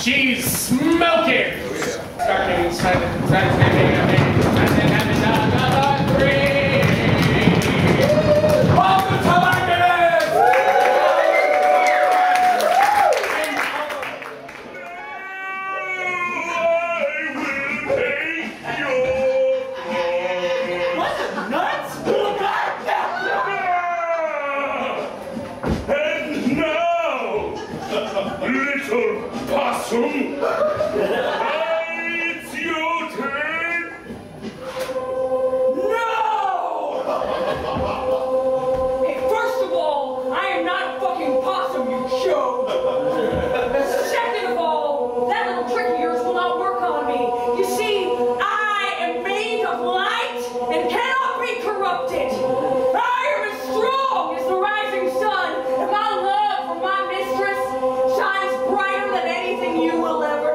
She's smoking! Starting inside the and welcome to my it's your turn. No! Hey, first of all, I am not a fucking possum, you show. Second of all, that little trick of yours will not work on me. You see, I am made of light and cannot be corrupted. I am as strong as the rising sun, and my love for my mistress shines brighter than anything you will ever.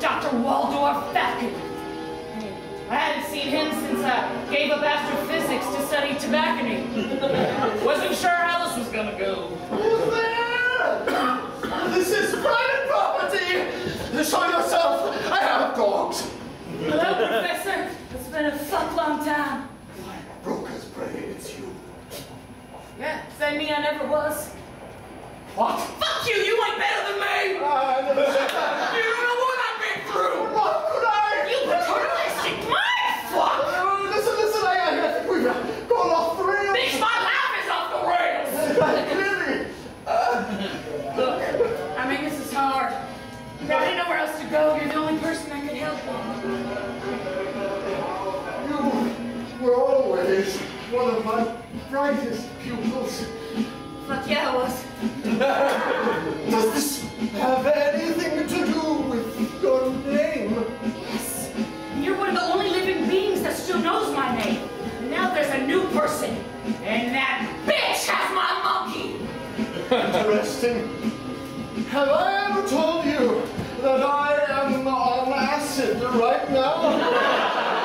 Dr. Waldorf Falcon. I hadn't seen him since I gave up astrophysics to study tobacco. Wasn't sure how this was gonna go. This is private property! Show yourself! I have dogs! Hello, Professor. It's been a fuck long time. I broke his brain, it's you. Yeah, same me I never was. What? Fuck you! You ain't better than me! I never said that. You don't know what I've been through! What could I? You paternalistic mindfuck! Listen, we've gone off the rails! Bitch, my life is off the rails! Clearly! Look, I mean, this is hard. I didn't know where else to go. You're the only person I could help with. You were always one of my brightest pupils. But yeah, I was. Does this have anything to do with your name? Yes. You're one of the only living beings that still knows my name. Now there's a new person. And that bitch has my monkey! Interesting. Have I ever told you that I am on acid right now?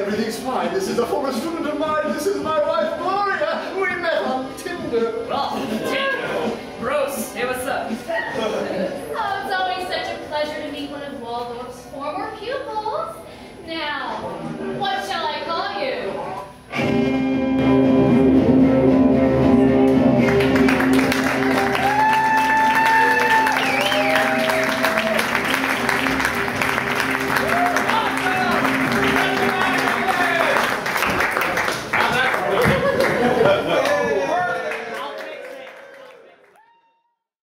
Everything's fine. This is a former student of mine. This is my wife, Gloria. We met on Tinder. Oh, Tinder. Gross. Hey, what's up? Oh, it's always such a pleasure to meet one of Waldorf's former pupils. Now,